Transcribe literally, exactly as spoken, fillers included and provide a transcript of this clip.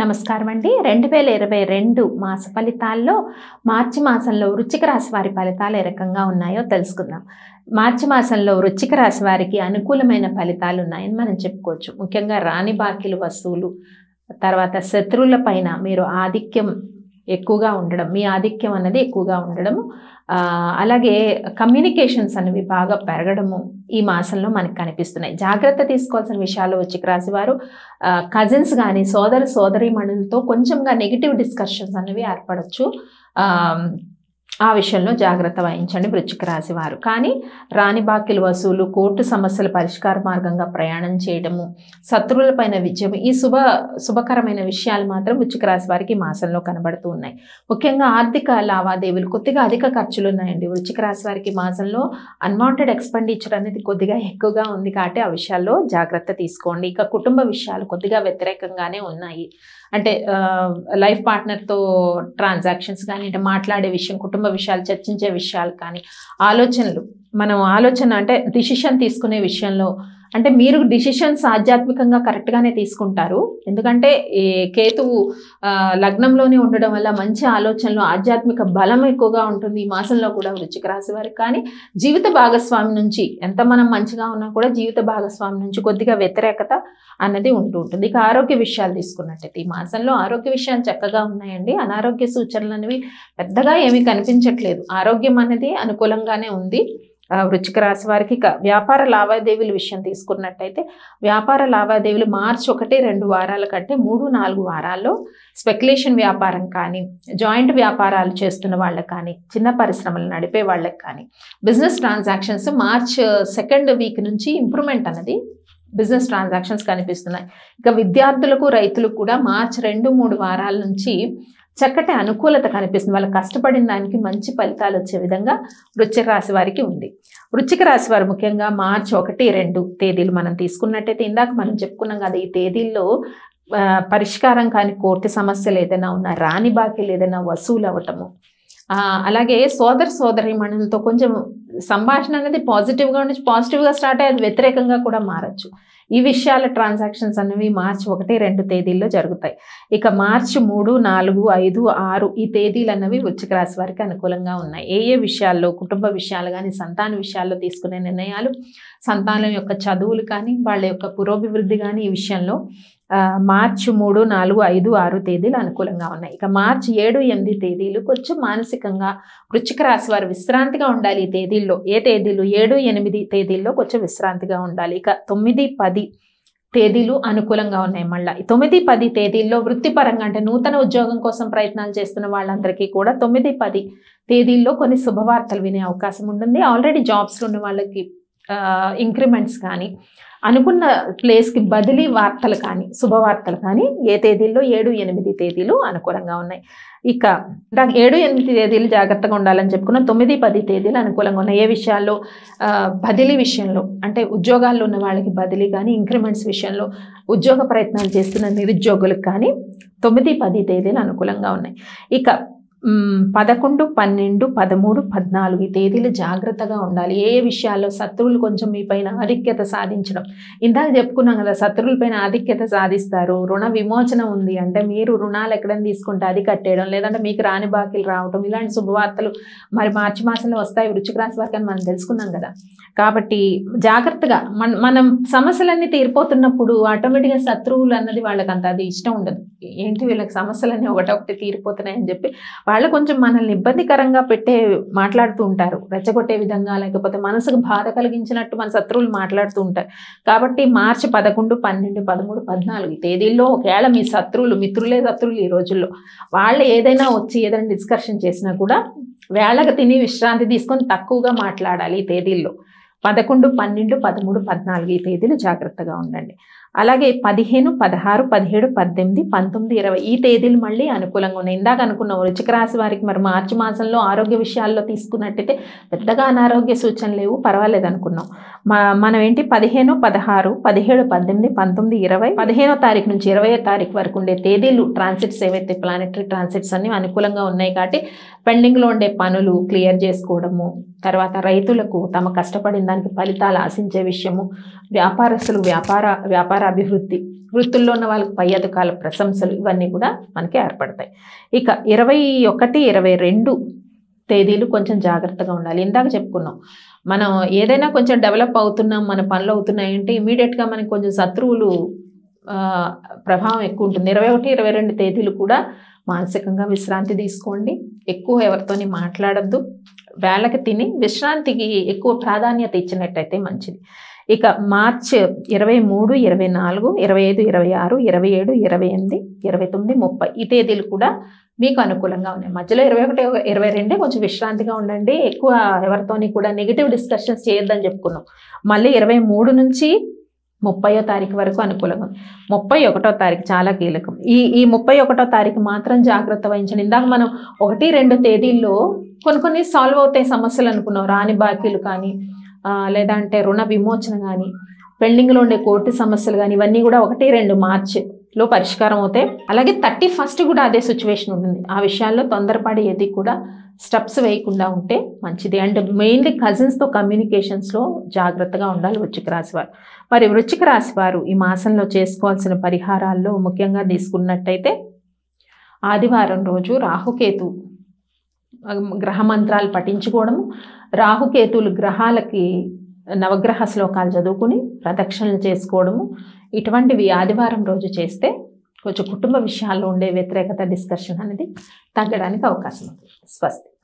నమస్కారం అండి రెండు వేల ఇరవై రెండు మాస ఫలితాల్లో మార్చి మాసంలో వృశ్చిక రాశి వారి ఫలితాలు ఏ రకంగా ఉన్నాయో తెలుసుకుందాం। మార్చి మాసంలో వృశ్చిక రాశి వారికి అనుకూలమైన ఫలితాలు ఉన్నాయని మనం చెప్పుకోవచ్చు। ముఖ్యంగా రాని బాకీలు వసూలు, తర్వాత శత్రువులపైన మీరు ఆధిక్యం ఎక్కువగా ఉండడం, మీ ఆధిక్యం అనేది ఎక్కువగా ఉండడం, అలాగే కమ్యూనికేషన్స్ అనేవి బాగా పెరగడము ఈ మాసంలో మనకు కనిపిస్తున్నాయి। జాగ్రత్త తీసుకోవాల్సిన విషయాలు వృశ్చిక రాశి వారు కజిన్స్ కానీ సోదర సోదరీమణులతో కొంచెంగా నెగిటివ్ డిస్కషన్స్ అనేవి ఏర్పడవచ్చు। ఆ విషయంలో జాగ్రత్త వహించండి వృశ్చిక రాశి వారు। కానీ రాని బాకీలు వసూలు, కోర్టు సమస్యల పరిష్కార మార్గంగా ప్రయాణం చేయడము, శత్రువులపైన విజయం, ఈ శుభ శుభకరమైన విషయాలు మాత్రం వృశ్చిక రాశి వారికి మాసంలో కనబడుతూ ఉన్నాయి। ముఖ్యంగా ఆర్థిక లావాదేవీలు కొద్దిగా అధిక ఖర్చులు ఉన్నాయండి వృశ్చిక రాశి వారికి మాసంలో। అన్వాంటెడ్ ఎక్స్పెండిచర్ అనేది కొద్దిగా ఎక్కువగా ఉంది కాబట్టి ఆ విషయాల్లో జాగ్రత్త తీసుకోండి। ఇక కుటుంబ విషయాలు కొద్దిగా వ్యతిరేకంగానే ఉన్నాయి, అంటే లైఫ్ పార్ట్నర్తో ట్రాన్సాక్షన్స్ కానీ, అంటే మాట్లాడే విషయం, కుటుంబ విషయాలు, చర్చించే విషయాలు కానీ, ఆలోచనలు, మనం ఆలోచన అంటే డిసిషన్ తీసుకునే విషయంలో, అంటే మీరు డిసిషన్స్ ఆధ్యాత్మికంగా కరెక్ట్గానే తీసుకుంటారు, ఎందుకంటే ఈ కేతువు లగ్నంలోనే ఉండడం వల్ల మంచి ఆలోచనలు, ఆధ్యాత్మిక బలం ఎక్కువగా ఉంటుంది ఈ మాసంలో కూడా వృశ్చిక రాశి వారికి। కానీ జీవిత భాగస్వామి నుంచి, ఎంత మనం మంచిగా ఉన్నా కూడా జీవిత భాగస్వామి నుంచి కొద్దిగా వ్యతిరేకత అన్నది ఉంటూ ఉంటుంది। ఇక ఆరోగ్య విషయాలు తీసుకున్నట్టయితే ఈ మాసంలో ఆరోగ్య విషయాలు చక్కగా ఉన్నాయండి, అనారోగ్య సూచనలు అనేవి పెద్దగా ఏమీ కనిపించట్లేదు, ఆరోగ్యం అనేది అనుకూలంగానే ఉంది వృశ్చిక రాశి వారికి। ఇక వ్యాపార లావాదేవీల విషయం తీసుకున్నట్టయితే వ్యాపార లావాదేవీలు మార్చి ఒకటి రెండు వారాల కంటే మూడు నాలుగు వారాల్లో స్పెక్యులేషన్ వ్యాపారం కానీ, జాయింట్ వ్యాపారాలు చేస్తున్న వాళ్ళకి కానీ, చిన్న పరిశ్రమలు నడిపే వాళ్ళకి కానీ, business transactions March second week నుంచి ఇంప్రూవ్మెంట్ అన్నది బిజినెస్ ట్రాన్సాక్షన్స్ కనిపిస్తున్నాయి। ఇక విద్యార్థులకు, రైతులకు కూడా మార్చి రెండు మూడు వారాల నుంచి చక్కటి అనుకూలత కనిపిస్తుంది, వాళ్ళు కష్టపడిన దానికి మంచి ఫలితాలు వచ్చే విధంగా వృశ్చిక రాశి వారికి ఉంది। వృశ్చిక రాశి వారు ముఖ్యంగా మార్చి ఒకటి రెండు తేదీలు మనం తీసుకున్నట్టయితే ఇందాక మనం చెప్పుకున్నాం కదా, ఈ తేదీల్లో పరిష్కారం కానీ కోర్టు సమస్యలు ఏదైనా ఉన్నా, రాని బాకీలు ఏదైనా వసూలు అవ్వటము, అలాగే సోదర సోదరీమణులతో కొంచెం సంభాషణ అనేది పాజిటివ్గా ఉండొచ్చు, పాజిటివ్గా స్టార్ట్ అయ్యేది వ్యతిరేకంగా కూడా మారచ్చు। ఈ విషయాల ట్రాన్సాక్షన్స్ అనేవి మార్చి ఒకటి రెండు తేదీల్లో జరుగుతాయి। ఇక మార్చి మూడు నాలుగు ఐదు ఆరు ఈ తేదీలు అనేవి వృశ్చిక రాశి వారికి అనుకూలంగా ఉన్నాయి। ఏ ఏ విషయాల్లో, కుటుంబ విషయాలు కానీ, సంతాన విషయాల్లో తీసుకునే నిర్ణయాలు, సంతానం యొక్క చదువులు కానీ, వాళ్ళ యొక్క పురోభివృద్ధి కానీ, ఈ విషయంలో మార్చి మూడు నాలుగు ఐదు ఆరు తేదీలు అనుకూలంగా ఉన్నాయి। ఇక మార్చి ఏడు ఎనిమిది తేదీలు కొంచెం మానసికంగా వృశ్చిక రాశి వారు విశ్రాంతిగా ఉండాలి ఈ తేదీల్లో। ఏ తేదీలు? ఏడు ఎనిమిది తేదీల్లో కొంచెం విశ్రాంతిగా ఉండాలి। ఇక తొమ్మిది పది తేదీలు అనుకూలంగా ఉన్నాయి। మళ్ళీ తొమ్మిది పది తేదీల్లో వృత్తిపరంగా, అంటే నూతన ఉద్యోగం కోసం ప్రయత్నాలు చేస్తున్న వాళ్ళందరికీ కూడా తొమ్మిది పది తేదీల్లో కొన్ని శుభవార్తలు వినే అవకాశం ఉంటుంది। ఆల్రెడీ జాబ్స్లో ఉన్న వాళ్ళకి ఇంక్రిమెంట్స్ కానీ, అనుకున్న ప్లేస్కి బదిలీ వార్తలు కానీ, శుభవార్తలు కానీ ఏ తేదీల్లో? ఏడు ఎనిమిది తేదీలు అనుకూలంగా ఉన్నాయి। ఇక ఏడు ఎనిమిది తేదీలు జాగ్రత్తగా ఉండాలని చెప్పుకున్న తొమ్మిది పది తేదీలు అనుకూలంగా ఉన్నాయి। ఏ విషయాల్లో? బదిలీ విషయంలో, అంటే ఉద్యోగాల్లో ఉన్న వాళ్ళకి బదిలీ కానీ, ఇంక్రిమెంట్స్ విషయంలో, ఉద్యోగ ప్రయత్నాలు చేస్తున్న నిరుద్యోగులకు కానీ తొమ్మిది పది తేదీలు అనుకూలంగా ఉన్నాయి। ఇక పదకొండు పన్నెండు పదమూడు పద్నాలుగు ఈ తేదీలు జాగ్రత్తగా ఉండాలి। ఏ ఏ విషయాల్లో? శత్రువులు కొంచెం మీ పైన ఆధిక్యత సాధించడం, ఇందాక చెప్పుకున్నాం కదా, శత్రువులపైన ఆధిక్యత సాధిస్తారు। రుణ విమోచన ఉంది, అంటే మీరు రుణాలు ఎక్కడైనా తీసుకుంటే అది కట్టేయడం, లేదంటే మీకు రాని బాకీలు రావడం, ఇలాంటి శుభవార్తలు మరి మార్చి మాసంలో వస్తాయి వృశ్చిక రాశి వారికి అని మనం తెలుసుకున్నాం కదా। కాబట్టి జాగ్రత్తగా మన మనం సమస్యలన్నీ తీరిపోతున్నప్పుడు ఆటోమేటిక్గా శత్రువులు అన్నది వాళ్ళకి అంత అది ఇష్టం ఉండదు, ఏంటి వీళ్ళకి సమస్యలన్నీ ఒకటొకటి తీరిపోతున్నాయని చెప్పి వాళ్ళు కొంచెం మనల్ని ఇబ్బందికరంగా పెట్టే మాట్లాడుతూ ఉంటారు, రెచ్చగొట్టే విధంగా, లేకపోతే మనసుకు బాధ కలిగించినట్టు మన శత్రువులు మాట్లాడుతూ ఉంటారు। కాబట్టి మార్చి పదకొండు పన్నెండు పదమూడు పద్నాలుగు ఈ తేదీల్లో ఒకవేళ మీ శత్రువులు, మిత్రులే శత్రువులు ఈ రోజుల్లో, వాళ్ళు ఏదైనా వచ్చి ఏదైనా డిస్కషన్ చేసినా కూడా వేళకు తిని విశ్రాంతి తీసుకొని తక్కువగా మాట్లాడాలి ఈ తేదీల్లో। పదకొండు పన్నెండు పదమూడు పద్నాలుగు ఈ తేదీలు జాగ్రత్తగా ఉండండి। అలాగే పదిహేను పదహారు పదిహేడు పద్దెనిమిది పంతొమ్మిది ఇరవై ఈ తేదీలు మళ్ళీ అనుకూలంగా ఉన్నాయి। ఇందాక అనుకున్నాం వృశ్చిక రాశి వారికి మరి మార్చి మాసంలో ఆరోగ్య విషయాల్లో తీసుకున్నట్టయితే పెద్దగా అనారోగ్య సూచనలు లేవు, పర్వాలేదు అనుకున్నాం। మనం ఏంటి పదిహేను పదహారు పదిహేడు పద్దెనిమిది పంతొమ్మిది ఇరవై పదిహేనో తారీఖు నుంచి ఇరవయో తారీఖు వరకు ఉండే తేదీలు ట్రాన్సిట్స్ ఏవైతే ప్లానెటరీ ట్రాన్సిట్స్ అన్ని అనుకూలంగా ఉన్నాయి కాబట్టి పెండింగ్లో ఉండే పనులు క్లియర్ చేసుకోవడము, తర్వాత రైతులకు తమ కష్టపడిన దానికి ఫలితాలు ఆశించే విషయము, వ్యాపారస్తులు వ్యాపార వ్యాపార అభివృద్ధి వృత్తుల్లో ఉన్న వాళ్ళకి పై అధికారుల ప్రశంసలు ఇవన్నీ కూడా మనకి ఏర్పడతాయి. ఇక ఇరవై ఒకటి ఇరవై రెండు తేదీలు కొంచెం జాగృతగా ఉండాలి. ఇందాక చెప్పుకున్నాం మనం ఏదైనా కొంచెం డెవలప్ అవుతున్నాం, మన పనులు అవుతున్నాయి అంటే ఇమీడియట్గా మనకి కొంచెం శత్రువులు ప్రభావం ఎక్కువ ఉంటుంది. ఇరవై ఒకటి ఇరవై రెండు తేదీలు కూడా మానసికంగా విశ్రాంతి తీసుకోండి, ఎక్కువ ఎవరితోని మాట్లాడద్దు, వేళకి తిని విశ్రాంతికి ఎక్కువ ప్రాధాన్యత ఇచ్చినట్టయితే మంచిది. ఇక మార్చి ఇరవై మూడు ఇరవై నాలుగు ఇరవై ఐదు ఇరవై ఆరు ఇరవై ఏడు ఇరవై ఎనిమిది ఇరవై తొమ్మిది ముప్పై ఈ తేదీలు కూడా మీకు అనుకూలంగా ఉన్నాయి. మధ్యలో ఇరవై ఒకటి ఇరవై రెండే కొంచెం విశ్రాంతిగా ఉండండి, ఎక్కువ ఎవరితోని కూడా నెగిటివ్ డిస్కషన్స్ చేయొద్దని చెప్పుకున్నాం. మళ్ళీ ఇరవై మూడు నుంచి ముప్పయో తారీఖు వరకు అనుకూలంగా ఉంది. ముప్పై ఒకటో తారీఖు చాలా కీలకం. ఈ ఈ ముప్పై ఒకటో తారీఖు మాత్రం జాగ్రత్త వహించండి. ఇందాక మనం ఒకటి రెండు తేదీల్లో కొన్ని కొన్ని సాల్వ్ అవుతాయి సమస్యలు అనుకున్నాం, రాని బాకీలు కానీ లేదంటే రుణ విమోచన కానీ పెండింగ్లో ఉండే కోర్టు సమస్యలు కానీ ఇవన్నీ కూడా ఒకటి రెండు మార్చి లో పరిష్కారం అవుతాయి. అలాగే థర్టీ ఫస్ట్ కూడా అదే సిచ్యువేషన్ ఉంటుంది. ఆ విషయాల్లో తొందరపడి ఏది కూడా స్టెప్స్ వేయకుండా ఉంటే మంచిది. అండ్ మెయిన్లీ కజిన్స్తో కమ్యూనికేషన్స్లో జాగ్రత్తగా ఉండాలి వృశ్చిక రాశి వారు. మరి వృశ్చిక రాశి వారు ఈ మాసంలో చేసుకోవాల్సిన పరిహారాల్లో ముఖ్యంగా తీసుకున్నట్టయితే ఆదివారం రోజు రాహుకేతు గ్రహ మంత్రాలు పఠించుకోవడము, రాహుకేతులు గ్రహాలకి నవగ్రహ శ్లోకాలు చదువుకుని ప్రదక్షిణలు చేసుకోవడము ఇటువంటివి ఆదివారం రోజు చేస్తే కొంచెం కుటుంబ విషయాల్లో ఉండే వ్యతిరేకత డిస్కషన్ అనేది తగ్గడానికి అవకాశం ఉంది. స్వస్తి.